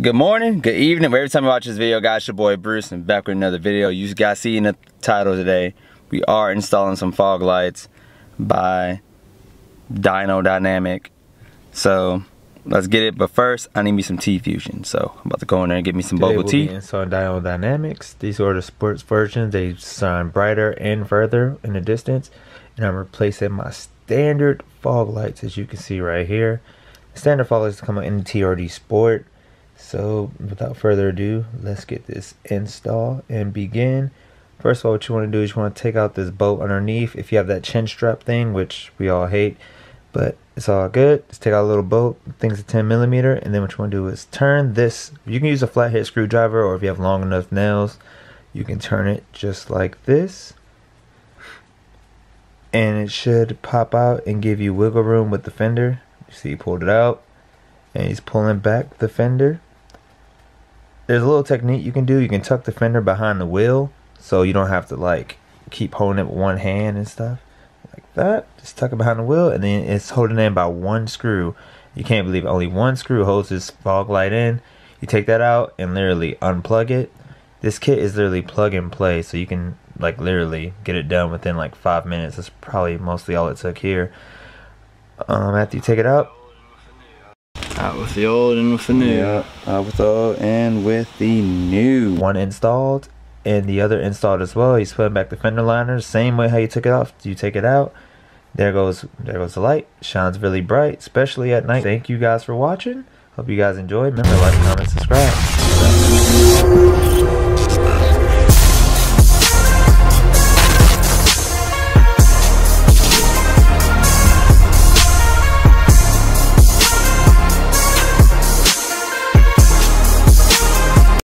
Good morning, good evening, every time you watch this video, guys, your boy Bruce, and back with another video. You guys see in the title today, we are installing some fog lights by Diode Dynamics. So let's get it, but first I need me some tea fusion. So I'm about to go in there and get me some bubble tea. So Diode Dynamics, these are the sports versions. They shine brighter and further in the distance, and I'm replacing my standard fog lights, as you can see right here. Standard fog lights come out in TRD Sport. So without further ado, let's get this install and begin. First of all, what you want to do is you want to take out this bolt underneath. If you have that chin strap thing, which we all hate, but it's all good. Just take out a little bolt, things at 10 millimeter, and then what you want to do is turn this. You can use a flathead screwdriver, or if you have long enough nails, you can turn it just like this. And it should pop out and give you wiggle room with the fender. You see he pulled it out and he's pulling back the fender. There's a little technique you can do. You can tuck the fender behind the wheel, so you don't have to like keep holding it with one hand and stuff like that. Just tuck it behind the wheel, and then it's holding in by one screw. You can't believe it. Only one screw holds this fog light in. You take that out and literally unplug it. This kit is literally plug and play, so you can like literally get it done within like 5 minutes. That's probably mostly all it took here. After you take it out, out with the old and with the new. Yeah, out with the old and with the new. One installed and the other installed as well. He's putting back the fender liners, same way how you took it off. You take it out, there goes the light. Shines really bright, especially at night. Thank you guys for watching. Hope you guys enjoyed. Remember, like, comment, subscribe.